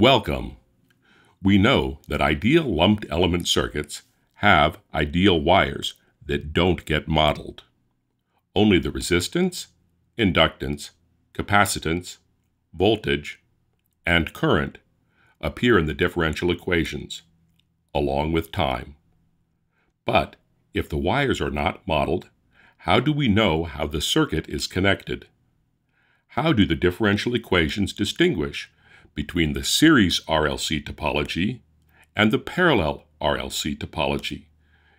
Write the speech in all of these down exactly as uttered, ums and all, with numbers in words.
Welcome. We know that ideal lumped element circuits have ideal wires that don't get modeled. Only the resistance, inductance, capacitance, voltage, and current appear in the differential equations, along with time. But if the wires are not modeled, how do we know how the circuit is connected? How do the differential equations distinguish between the series R L C topology and the parallel R L C topology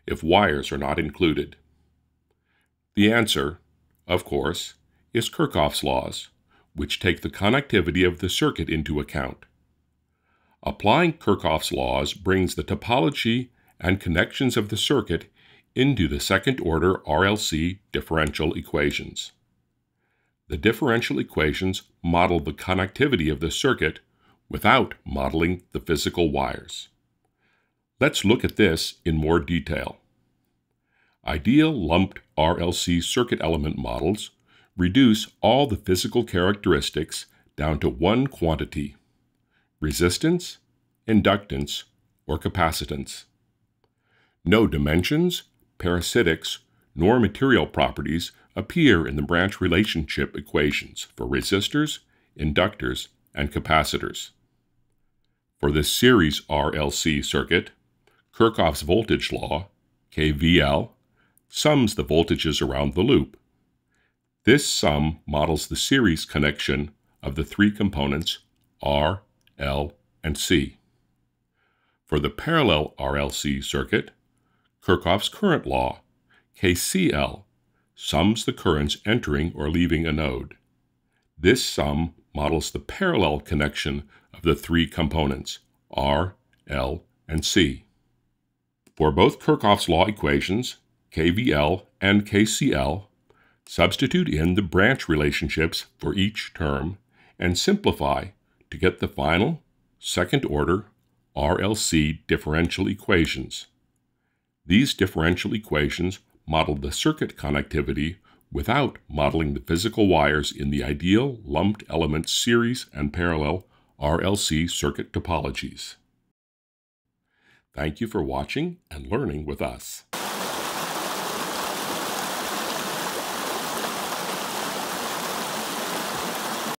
if wires are not included? The answer, of course, is Kirchhoff's laws, which take the connectivity of the circuit into account. Applying Kirchhoff's laws brings the topology and connections of the circuit into the second-order R L C differential equations. The differential equations model the connectivity of the circuit without modeling the physical wires. Let's look at this in more detail. Ideal lumped R L C circuit element models reduce all the physical characteristics down to one quantity: resistance, inductance, or capacitance. No dimensions, parasitics, nor material properties appear in the branch relationship equations for resistors, inductors, and capacitors. For the series R L C circuit, Kirchhoff's voltage law, K V L, sums the voltages around the loop. This sum models the series connection of the three components R, L, and C. For the parallel R L C circuit, Kirchhoff's current law, K C L, sums the currents entering or leaving a node. This sum models the parallel connection of the three components, R, L, and C. For both Kirchhoff's law equations, K V L and K C L, substitute in the branch relationships for each term and simplify to get the final, second-order R L C differential equations. These differential equations model the circuit connectivity without modeling the physical wires in the ideal lumped element series and parallel R L C circuit topologies. Thank you for watching and learning with us.